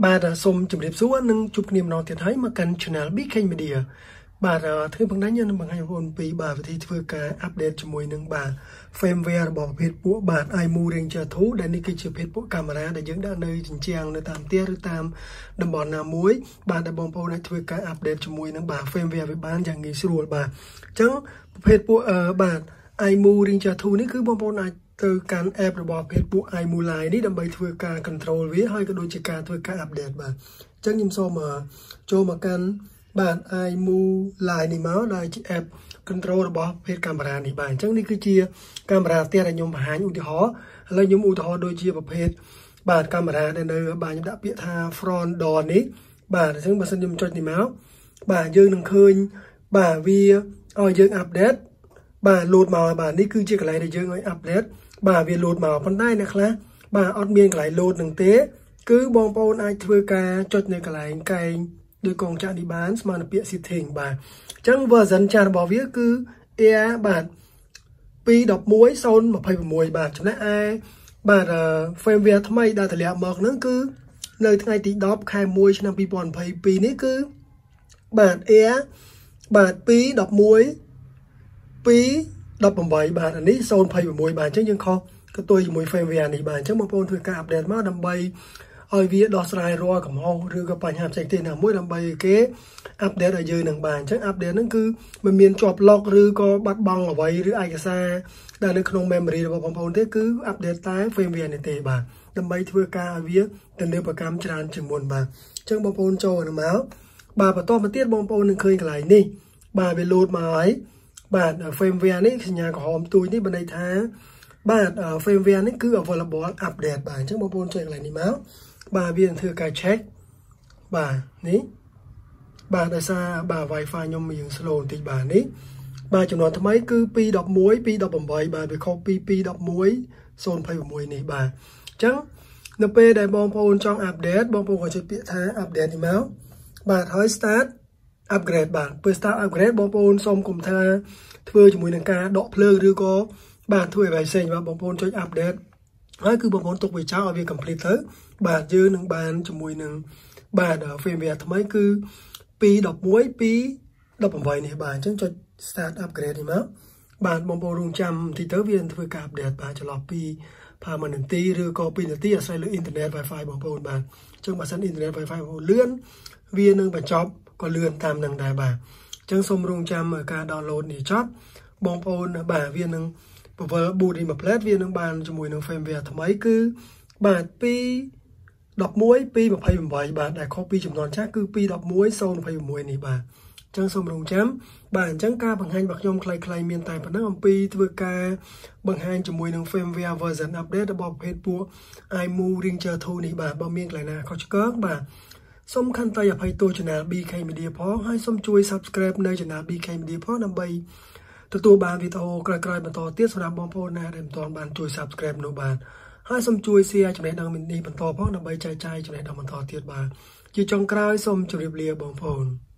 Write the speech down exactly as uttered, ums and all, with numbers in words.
Bà xôm chụp đẹp số nâng chụp niềm nó thiệt thấy mà cần channel biết kênh media bà đã thấy bằng đánh nhân bằng hai hồn vì bà thì vừa cả update cho mùi nâng bà firmware bỏ phết bố bà ai mua đành chờ thú để đi cái chụp phết bố camera để dưỡng đã nơi trình trang nơi tam tiết tam đầm bọn nào muối bà đã bóng bầu này vừa cả update cho mùi nâng bà firmware với bán chẳng nghỉ sửa bà chẳng phết bố bà ai mua đành chờ thú này cứ bóng bầu này từ can app rồi bỏ Facebook ai mua lại đi đâm bấy thưa cả control với hai cái đôi chỉ cả thưa cả update mà chắc nhìn sau mà cho mà can bạn ai mua lại thì máu lại chỉ app control rồi bỏ Facebook camera thì bạn chắc đi cứ chia camera tia là nhôm hái nhôm thì họ là nhôm u thì họ đôi chia vào Facebook bạn camera đây nơi bạn nhôm đã biết tha front đòn đấy bạn chắc mà xin nhôm cho thì máu bạn dơ đừng khơi bạn vì ở dơ update bạn lột màu bạn đi cứ chia cái này để dơ người update bà về lột màu phần tay nè khá bà ớt miên lại lột đường tế cứ bong bóng ai thưa ca chốt này cả lại cái đôi con chạm đi bán mà nó bịa xịt thỉnh bà chẳng vừa dần chàng bỏ viết cứ ea bạn pi đọc muối son mà phải muối bà chẳng lẽ ai bà phim về thằng mày đã thể lẹ mọc nó cứ nơi thằng ai tí đọc khai muối cho năm pi bòn phải pi nít cứ bạn ea bạn pi đọc muối pi đập bằng bảy bàn anh ấy zone pay mùi bàn chứ nhưng không cái tôi mùi phê về này bàn chứ mà phone thôi cả đẹp má đầm bay ơi vía đo sai rồi cầm hao rư cái bàn hàm sạch tiền nào mỗi đầm bay kế update ở dưới đường bàn chứ update nó cứ mình miền chọp lọc rư có bắt băng ở vậy rư ai cả xa đang được không memory và bằng phone thế cứ update tái phê về này tệ bà đầm bay thưa ca vía tiền đưa bà cam tràn chừng buồn bà chứ bằng phone cho nó máu bà bà to mà tiết bằng phone đừng khơi cái này đi bà về lột mà ấy bạn ở firmware này nhà của hòm tôi này bên đây thá bạn ở firmware này cứ ở vào là bỏ update bạn chứ bóng bôn chơi lại này máu bà viên thưa cái check bà ní bà tại sao bà wifi nhom mình slow thì bà ní bà chồng nó thấy cứ pi đọc muối pi đọc bằng bảy bà bị copy pi đọc muối zone phải muối này bà chẳng np đại bóng bôn trong update bóng bôn còn chơi bịa thá update thì máu bà hỏi start upgrade បាទពើ start upgrade បងប្អូនសូមគុំថាធ្វើជាមួយនឹងការដកភ្លើងឬក៏បាទធ្វើឲ្យវាផ្សេងបាទបងប្អូនចុច update ហើយគឺបងប្អូនទុកវាចោលឲ្យវា complete ទៅបាទយើងនឹងបានជាមួយនឹងបាទ firmware ថ្មីគឺ ពីរដប់មួយពីរដប់ប្រាំបី នេះបាទអញ្ចឹងចុច start upgrade នេះមកបាទបងប្អូនរងចាំបន្តិចទៅវានឹងធ្វើការ update បាទចន្លោះពីប្រហែលមួយនាទី ឬក៏ពីរនាទី អាស្រ័យលើ internet wifi បងប្អូនបាទអញ្ចឹងបើសិន internet wifi បងប្អូនលឿនវានឹងបញ្ចប់ còn lươn tam nâng đài bà chẳng xông rung chăm ở ca download để chót bóng phôn bà viên nâng vỡ bù đi mà plate viên nâng bàn cho mùi nâng phim về thầm ấy cứ bà pi đọc muối pi mà phải bảy bà đã copy chùm non chắc cứ pi đọc muối sâu phải muối này bà chẳng xông rung chăm bà chẳng ca bằng hành bạc nhôm clay clay miền tài và nâng pi thưa ca bằng hành cho mùi nâng phim về version update đã bọc hết búa ai mu riêng chờ thu này bà bao miệng lại nà khó chứ cớt bà សូមខន្តីអភ័យទោស bê ca Media ផងហើយសូមជួយ Subscribe នៅ bê ca Media ផងដើម្បីទទួលបានវីដេអូក្រោយៗបន្តទៀតសម្រាប់បងប្អូនណាដែលមិនទាន់បានជួយ Subscribe នោះបានហើយសូមជួយ Share ចំណេះដឹងនេះបន្តផងដើម្បីចែកចាយចំណេះដឹងបន្តទៀតបាទជាចុងក្រោយសូមជម្រាបលាបងប្អូន